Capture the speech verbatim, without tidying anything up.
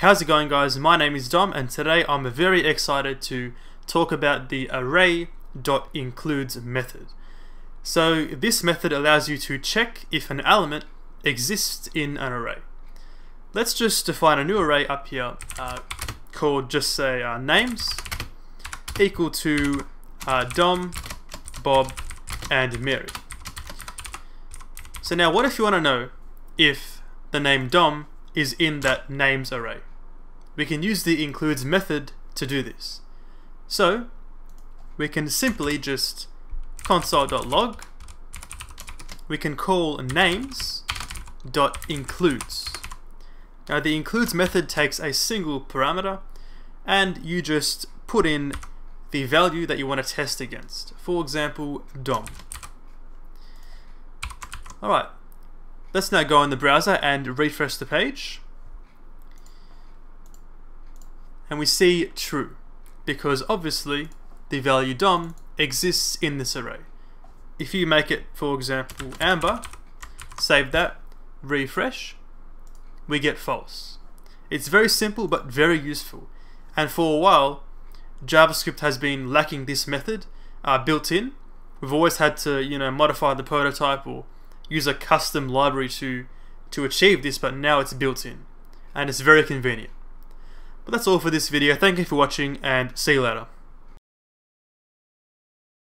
How's it going, guys? My name is Dom, and today I'm very excited to talk about the Array.includes method. So this method allows you to check if an element exists in an array. Let's just define a new array up here uh, called, just say, uh, names equal to uh, Dom, Bob, and Mary. So now what if you want to know if the name Dom is in that names array? We can use the includes method to do this. So we can simply just console.log, we can call names.includes. Now the includes method takes a single parameter, and you just put in the value that you want to test against. For example, Dom. Alright, let's now go in the browser and refresh the page. And we see true, because obviously the value Dom exists in this array. If you make it, for example, Amber, save that, refresh, we get false. It's very simple but very useful. And for a while, JavaScript has been lacking this method uh, built in. We've always had to, you know, modify the prototype or use a custom library to to achieve this, but now it's built in and it's very convenient. But that's all for this video. Thank you for watching, and see you later.